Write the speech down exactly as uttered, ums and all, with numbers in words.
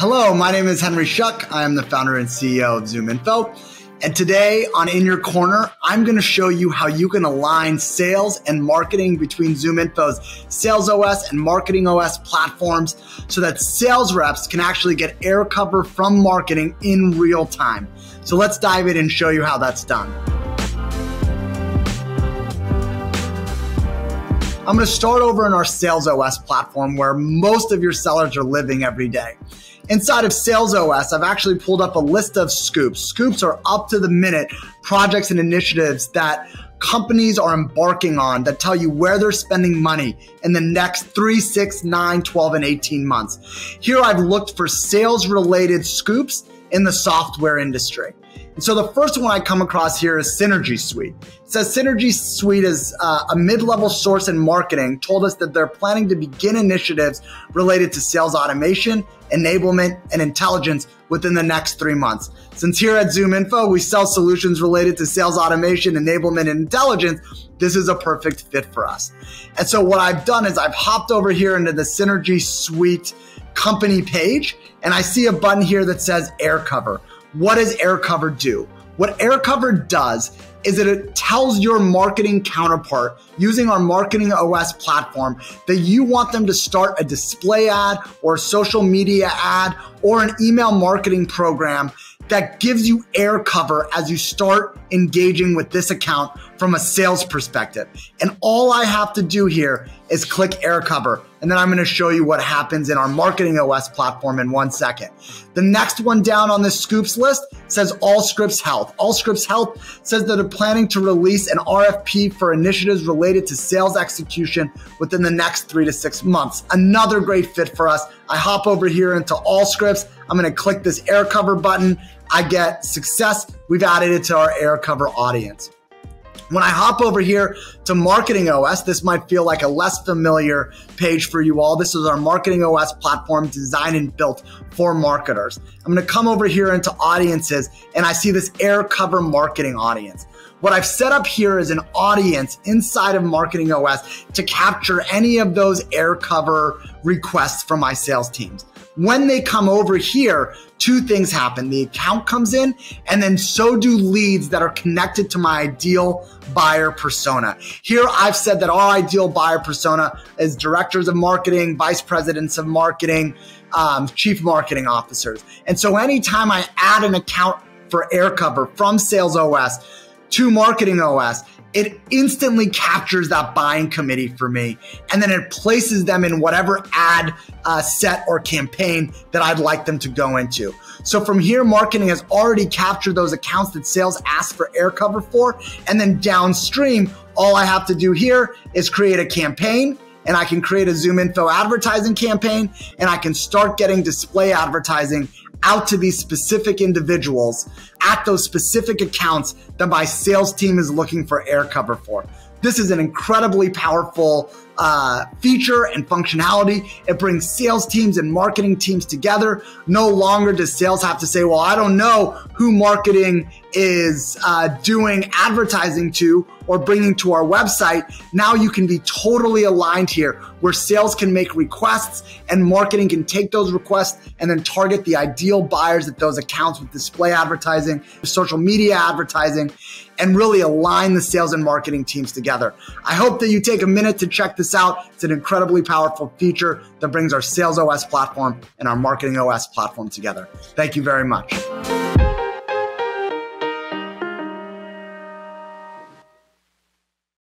Hello, my name is Henry Shuck. I am the founder and C E O of ZoomInfo. And today on In Your Corner, I'm going to show you how you can align sales and marketing between ZoomInfo's Sales O S and Marketing O S platforms so that sales reps can actually get AirCover from marketing in real time. So let's dive in and show you how that's done. I'm going to start over in our Sales O S platform where most of your sellers are living every day. Inside of Sales O S, I've actually pulled up a list of scoops. Scoops are up-to-the-minute projects and initiatives that companies are embarking on that tell you where they're spending money in the next three, six, nine, twelve, and eighteen months. Here I've looked for sales-related scoops in the software industry. And so the first one I come across here is Synergy Suite. It says Synergy Suite is uh, a mid-level source in marketing told us that they're planning to begin initiatives related to sales automation, enablement, and intelligence within the next three months. Since here at ZoomInfo, we sell solutions related to sales automation, enablement, and intelligence, this is a perfect fit for us. And so what I've done is I've hopped over here into the Synergy Suite company page, and I see a button here that says AirCover. What does AirCover do? What AirCover does is that it tells your marketing counterpart using our Marketing O S platform that you want them to start a display ad or a social media ad or an email marketing program that gives you AirCover as you start engaging with this account from a sales perspective. And all I have to do here is click AirCover, and then I'm gonna show you what happens in our Marketing O S platform in one second. The next one down on this scoops list says Allscripts Health. Allscripts Health says that they're planning to release an R F P for initiatives related to sales execution within the next three to six months. Another great fit for us. I hop over here into Allscripts. I'm gonna click this AirCover button. I get success. We've added it to our AirCover audience. When I hop over here to Marketing O S, this might feel like a less familiar page for you all. This is our Marketing O S platform designed and built for marketers. I'm gonna come over here into audiences, and I see this AirCover marketing audience. What I've set up here is an audience inside of Marketing O S to capture any of those AirCover requests from my sales teams. When they come over here, two things happen. The account comes in, and then so do leads that are connected to my ideal buyer persona. Here I've said that our ideal buyer persona is directors of marketing, vice presidents of marketing, um, chief marketing officers. And so anytime I add an account for AirCover from Sales O S to Marketing O S, it instantly captures that buying committee for me, and then it places them in whatever ad uh, set or campaign that I'd like them to go into. So from here, marketing has already captured those accounts that sales asked for AirCover for, and then downstream, all I have to do here is create a campaign, and I can create a ZoomInfo advertising campaign, and I can start getting display advertising out to these specific individuals at those specific accounts that my sales team is looking for AirCover for. This is an incredibly powerful uh, feature and functionality. It brings sales teams and marketing teams together. No longer does sales have to say, well, I don't know who marketing is uh, doing advertising to or bringing to our website. Now you can be totally aligned here where sales can make requests and marketing can take those requests and then target the ideal buyers at those accounts with display advertising, social media advertising, and really align the sales and marketing teams together. I hope that you take a minute to check this out. It's an incredibly powerful feature that brings our Sales O S platform and our Marketing O S platform together. Thank you very much.